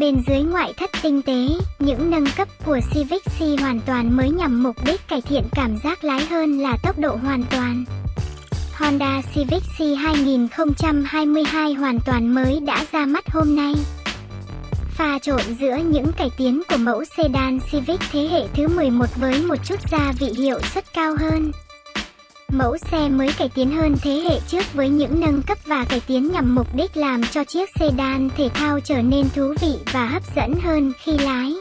Bên dưới ngoại thất tinh tế, những nâng cấp của Civic Si hoàn toàn mới nhằm mục đích cải thiện cảm giác lái hơn là tốc độ hoàn toàn. Honda Civic Si 2022 hoàn toàn mới đã ra mắt hôm nay. Pha trộn giữa những cải tiến của mẫu sedan Civic thế hệ thứ 11 với một chút gia vị hiệu suất cao hơn. Mẫu xe mới cải tiến hơn thế hệ trước với những nâng cấp và cải tiến nhằm mục đích làm cho chiếc sedan thể thao trở nên thú vị và hấp dẫn hơn khi lái.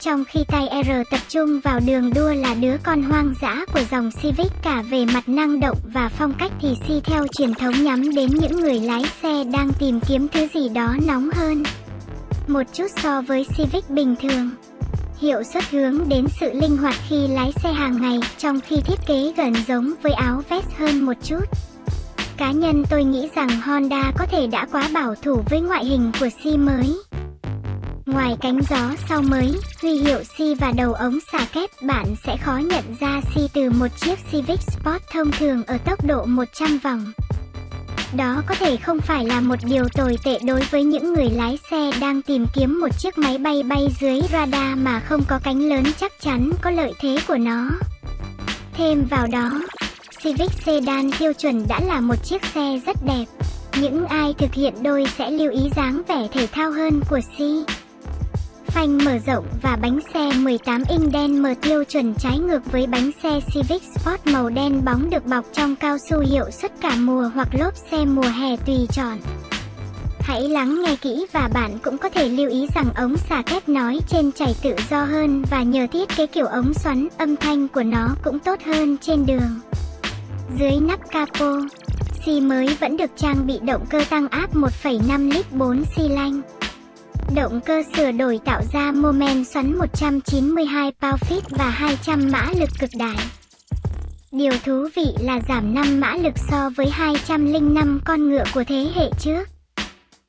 Trong khi Type R tập trung vào đường đua là đứa con hoang dã của dòng Civic cả về mặt năng động và phong cách, thì Si theo truyền thống nhắm đến những người lái xe đang tìm kiếm thứ gì đó nóng hơn một chút so với Civic bình thường. Hiệu suất hướng đến sự linh hoạt khi lái xe hàng ngày, trong khi thiết kế gần giống với áo vest hơn một chút. Cá nhân tôi nghĩ rằng Honda có thể đã quá bảo thủ với ngoại hình của Si mới. Ngoài cánh gió sau mới, huy hiệu Si và đầu ống xả kép, bạn sẽ khó nhận ra Si từ một chiếc Civic Sport thông thường ở tốc độ 100 vòng. Đó có thể không phải là một điều tồi tệ đối với những người lái xe đang tìm kiếm một chiếc máy bay dưới radar mà không có cánh lớn, chắc chắn có lợi thế của nó. Thêm vào đó, Civic Sedan tiêu chuẩn đã là một chiếc xe rất đẹp. Những ai thực hiện đôi sẽ lưu ý dáng vẻ thể thao hơn của Si. Phanh mở rộng và bánh xe 18 inch đen mờ tiêu chuẩn trái ngược với bánh xe Civic Sport màu đen bóng được bọc trong cao su, hiệu suất cả mùa hoặc lốp xe mùa hè tùy chọn. Hãy lắng nghe kỹ và bạn cũng có thể lưu ý rằng ống xả kép nói trên chảy tự do hơn, và nhờ thiết kế kiểu ống xoắn, âm thanh của nó cũng tốt hơn trên đường. Dưới nắp capo, Si mới vẫn được trang bị động cơ tăng áp 1,5 lít 4 xi lanh. Động cơ sửa đổi tạo ra mô men xoắn 192 pound-feet và 200 mã lực cực đại. Điều thú vị là giảm 5 mã lực so với 205 con ngựa của thế hệ trước.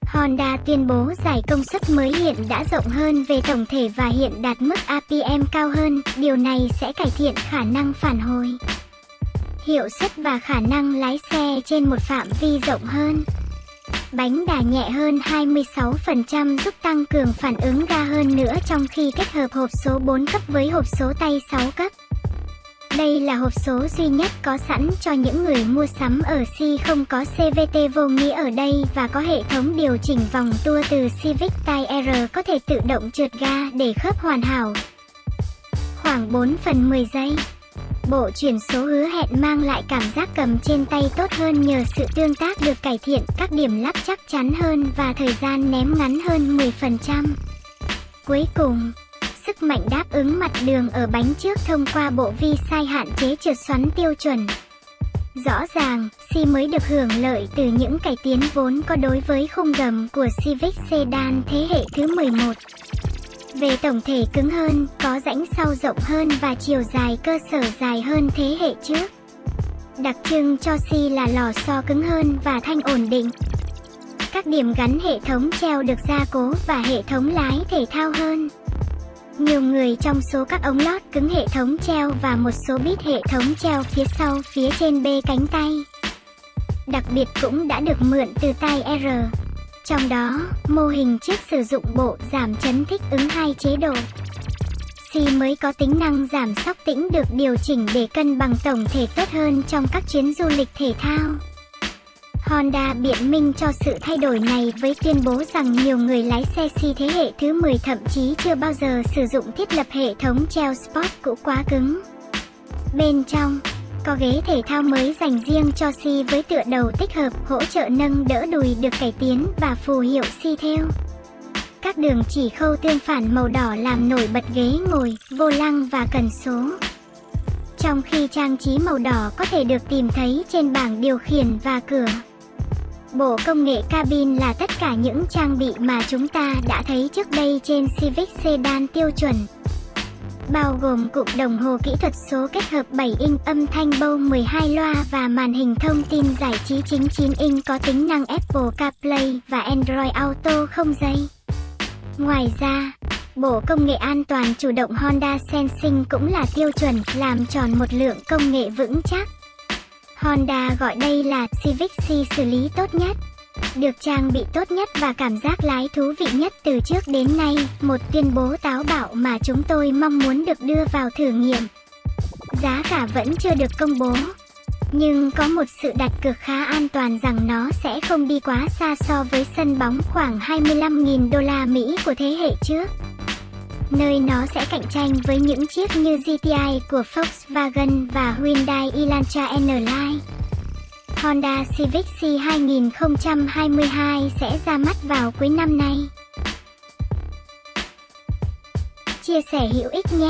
Honda tuyên bố giải công suất mới hiện đã rộng hơn về tổng thể và hiện đạt mức APM cao hơn, điều này sẽ cải thiện khả năng phản hồi, hiệu suất và khả năng lái xe trên một phạm vi rộng hơn. Bánh đà nhẹ hơn 26% giúp tăng cường phản ứng ga hơn nữa, trong khi kết hợp hộp số 4 cấp với hộp số tay 6 cấp. Đây là hộp số duy nhất có sẵn cho những người mua sắm ở Si, không có CVT vô nghĩa ở đây, và có hệ thống điều chỉnh vòng tua từ Civic Type R có thể tự động trượt ga để khớp hoàn hảo. Khoảng 4/10 giây. Bộ chuyển số hứa hẹn mang lại cảm giác cầm trên tay tốt hơn nhờ sự tương tác được cải thiện, các điểm lắp chắc chắn hơn và thời gian ném ngắn hơn 10%. Cuối cùng, sức mạnh đáp ứng mặt đường ở bánh trước thông qua bộ vi sai hạn chế trượt xoắn tiêu chuẩn. Rõ ràng, Si mới được hưởng lợi từ những cải tiến vốn có đối với khung gầm của Civic Sedan thế hệ thứ 11. Về tổng thể cứng hơn, có rãnh sau rộng hơn và chiều dài cơ sở dài hơn thế hệ trước. Đặc trưng cho Si là lò xo cứng hơn và thanh ổn định. Các điểm gắn hệ thống treo được gia cố và hệ thống lái thể thao hơn. Nhiều người trong số các ống lót cứng hệ thống treo và một số bít hệ thống treo phía sau phía trên bê cánh tay, đặc biệt cũng đã được mượn từ Type R. Trong đó, mô hình chiếc sử dụng bộ giảm chấn thích ứng 2 chế độ. Si mới có tính năng giảm sóc tĩnh được điều chỉnh để cân bằng tổng thể tốt hơn trong các chuyến du lịch thể thao. Honda biện minh cho sự thay đổi này với tuyên bố rằng nhiều người lái xe Si thế hệ thứ 10 thậm chí chưa bao giờ sử dụng thiết lập hệ thống treo Sport cũ quá cứng. Bên trong, có ghế thể thao mới dành riêng cho Si với tựa đầu tích hợp, hỗ trợ nâng đỡ đùi được cải tiến và phù hiệu Si theo. Các đường chỉ khâu tương phản màu đỏ làm nổi bật ghế ngồi, vô lăng và cần số. Trong khi trang trí màu đỏ có thể được tìm thấy trên bảng điều khiển và cửa. Bộ công nghệ cabin là tất cả những trang bị mà chúng ta đã thấy trước đây trên Civic Sedan tiêu chuẩn, bao gồm cụm đồng hồ kỹ thuật số kết hợp 7 inch, âm thanh Bose 12 loa và màn hình thông tin giải trí chính 9 inch có tính năng Apple CarPlay và Android Auto không dây. Ngoài ra, bộ công nghệ an toàn chủ động Honda Sensing cũng là tiêu chuẩn, làm tròn một lượng công nghệ vững chắc. Honda gọi đây là Civic Si xử lý tốt nhất. Được trang bị tốt nhất và cảm giác lái thú vị nhất từ trước đến nay, một tuyên bố táo bạo mà chúng tôi mong muốn được đưa vào thử nghiệm. Giá cả vẫn chưa được công bố, nhưng có một sự đặt cược khá an toàn rằng nó sẽ không đi quá xa so với sân bóng khoảng 25.000 đô la Mỹ của thế hệ trước, nơi nó sẽ cạnh tranh với những chiếc như GTI của Volkswagen và Hyundai Elantra N Line. Honda Civic Si 2022 sẽ ra mắt vào cuối năm nay. Chia sẻ hữu ích nhé!